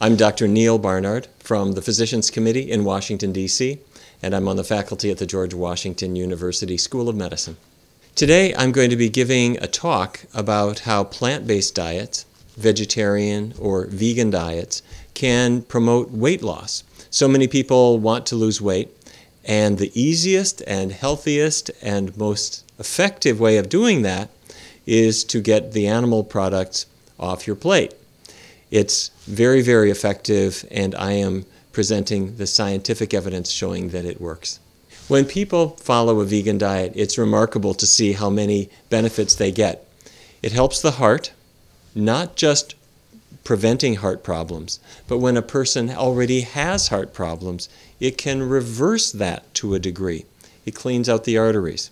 I'm Dr. Neal Barnard from the Physicians Committee in Washington, D.C., and I'm on the faculty at the George Washington University School of Medicine. Today I'm going to be giving a talk about how plant-based diets, vegetarian or vegan diets, can promote weight loss. So many people want to lose weight, and the easiest and healthiest and most effective way of doing that is to get the animal products off your plate. It's very, very effective, and I am presenting the scientific evidence showing that it works. When people follow a vegan diet, it's remarkable to see how many benefits they get. It helps the heart, not just preventing heart problems, but when a person already has heart problems, it can reverse that to a degree. It cleans out the arteries.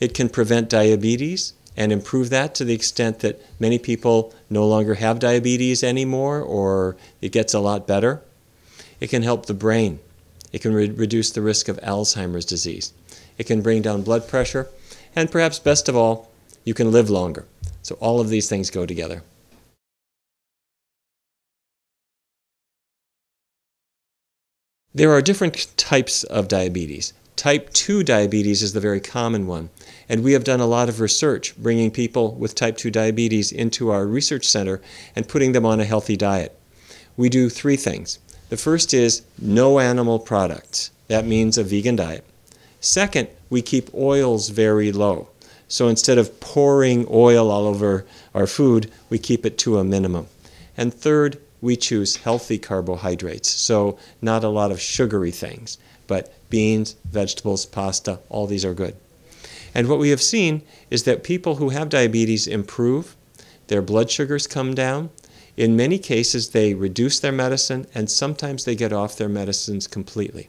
It can prevent diabetes and improve that to the extent that many people no longer have diabetes anymore, or it gets a lot better. It can help the brain. It can reduce the risk of Alzheimer's disease. It can bring down blood pressure. And perhaps best of all, you can live longer. So all of these things go together. There are different types of diabetes. Type 2 diabetes is the very common one, and we have done a lot of research bringing people with type 2 diabetes into our research center and putting them on a healthy diet. We do three things. The first is no animal products. That means a vegan diet. Second, we keep oils very low. So instead of pouring oil all over our food, we keep it to a minimum. And third, we choose healthy carbohydrates, so not a lot of sugary things, but beans, vegetables, pasta, all these are good. And what we have seen is that people who have diabetes improve, their blood sugars come down. In many cases, they reduce their medicine, and sometimes they get off their medicines completely.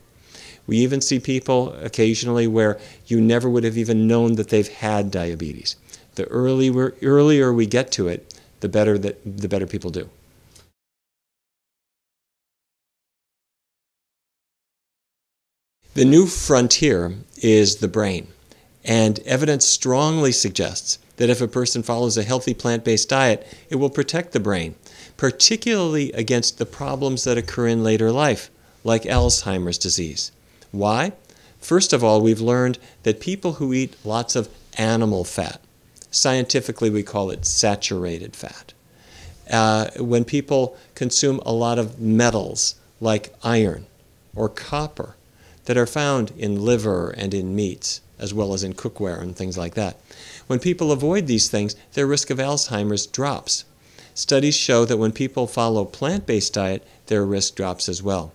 We even see people occasionally where you never would have even known that they've had diabetes. The earlier we get to it, the better people do. The new frontier is the brain, and evidence strongly suggests that if a person follows a healthy plant-based diet, it will protect the brain, particularly against the problems that occur in later life, like Alzheimer's disease. Why? First of all, we've learned that people who eat lots of animal fat, scientifically we call it saturated fat, when people consume a lot of metals like iron or copper, that are found in liver and in meats, as well as in cookware and things like that. When people avoid these things, their risk of Alzheimer's drops. Studies show that when people follow a plant-based diet, their risk drops as well.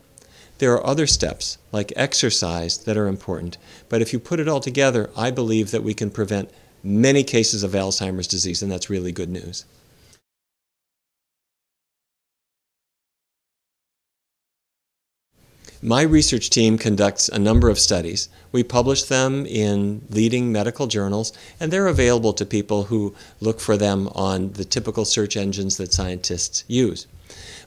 There are other steps, like exercise, that are important, but if you put it all together, I believe that we can prevent many cases of Alzheimer's disease, and that's really good news. My research team conducts a number of studies. We publish them in leading medical journals, and they're available to people who look for them on the typical search engines that scientists use.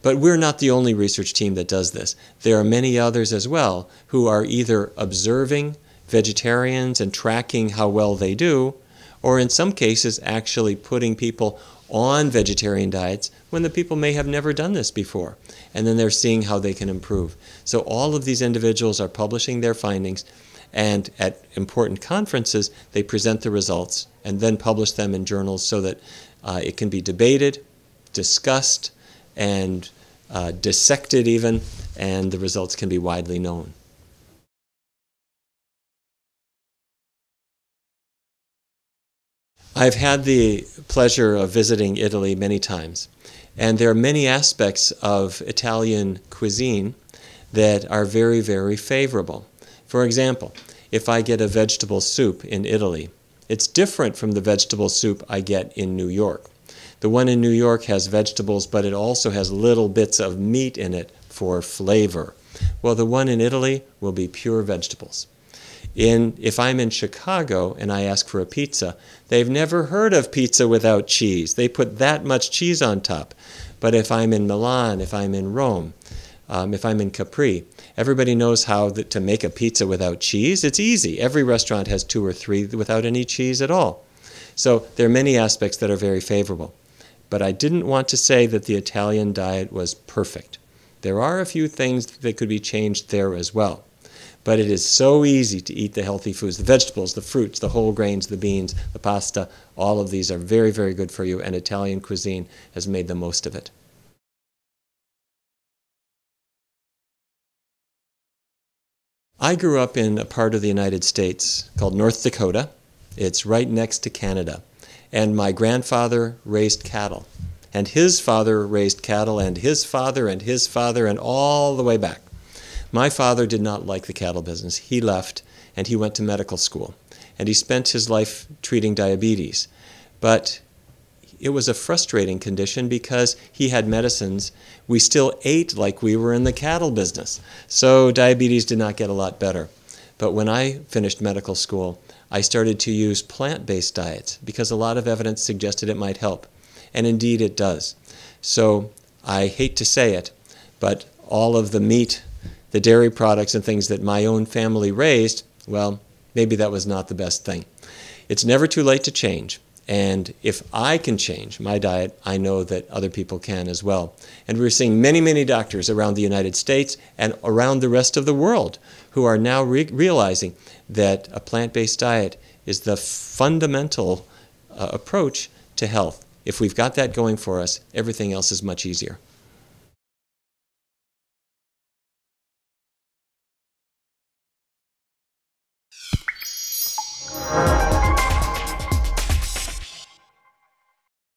But we're not the only research team that does this. There are many others as well who are either observing vegetarians and tracking how well they do, or in some cases actually putting people on vegetarian diets when the people may have never done this before. And then they're seeing how they can improve. So all of these individuals are publishing their findings, and at important conferences they present the results and then publish them in journals so that it can be debated, discussed, and dissected even, and the results can be widely known. I've had the pleasure of visiting Italy many times, and there are many aspects of Italian cuisine that are very, very favorable. For example, if I get a vegetable soup in Italy, it's different from the vegetable soup I get in New York. The one in New York has vegetables, but it also has little bits of meat in it for flavor. Well, the one in Italy will be pure vegetables. If I'm in Chicago and I ask for a pizza, they've never heard of pizza without cheese. They put that much cheese on top. But if I'm in Milan, if I'm in Rome, if I'm in Capri, everybody knows how to make a pizza without cheese. It's easy. Every restaurant has 2 or 3 without any cheese at all. So there are many aspects that are very favorable. But I didn't want to say that the Italian diet was perfect. There are a few things that could be changed there as well. But it is so easy to eat the healthy foods, the vegetables, the fruits, the whole grains, the beans, the pasta. All of these are very, very good for you, and Italian cuisine has made the most of it. I grew up in a part of the United States called North Dakota. It's right next to Canada. And my grandfather raised cattle. And his father raised cattle, and his father, and his father, and all the way back. My father did not like the cattle business. He left, and he went to medical school. And he spent his life treating diabetes. But it was a frustrating condition because he had medicines. We still ate like we were in the cattle business. So diabetes did not get a lot better. But when I finished medical school, I started to use plant-based diets because a lot of evidence suggested it might help. And indeed it does. So I hate to say it, but all of the meat, the dairy products and things that my own family raised, well, maybe that was not the best thing. It's never too late to change. And if I can change my diet, I know that other people can as well. And we're seeing many, many doctors around the United States and around the rest of the world who are now realizing that a plant-based diet is the fundamental approach to health. If we've got that going for us, everything else is much easier.